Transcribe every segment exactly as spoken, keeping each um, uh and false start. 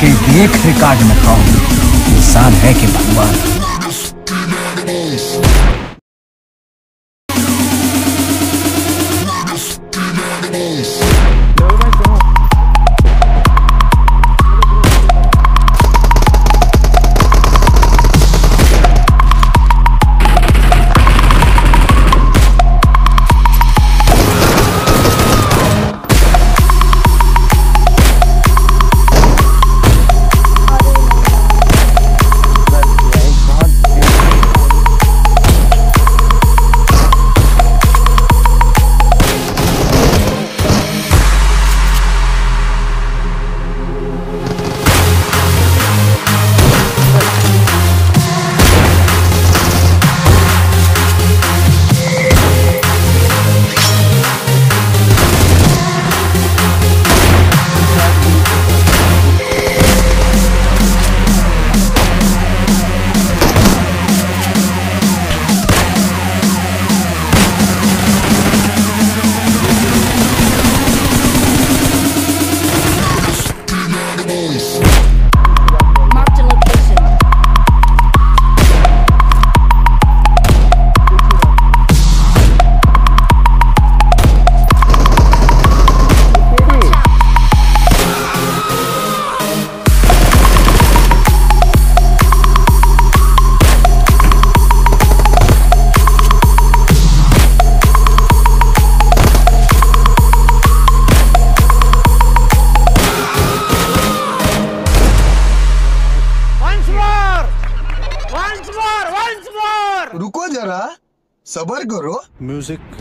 के एक रिकॉर्ड में खाओ। इंसान है कि भगवान। रुको जरा, सबर करो। म्यूजिक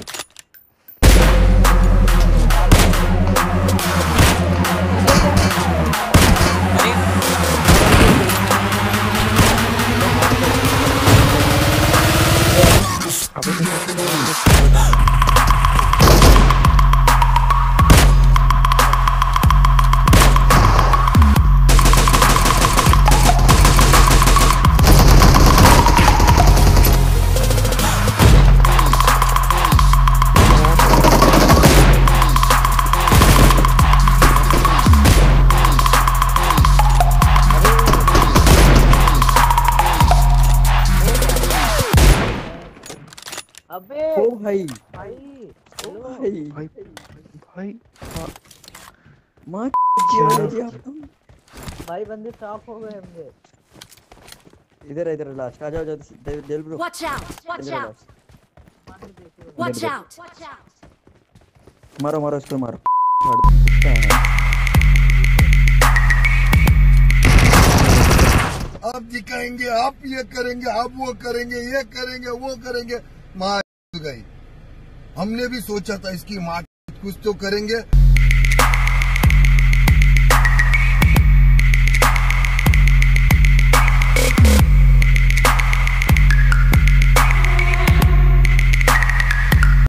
ओ भाई भाई ओ भाई भाई भाई मां क्या भाई बंदे साफ हो गए हमने। इधर इधर लास्ट आ जाओ जाओ Dale bro. Watch out watch out watch out. मारो मारो इसको मारो। आप जी करेंगे, आप ये करेंगे, आप वो करेंगे, ये करेंगे, वो करेंगे। मार गई, हमने भी सोचा था इसकी मार कुछ तो करेंगे।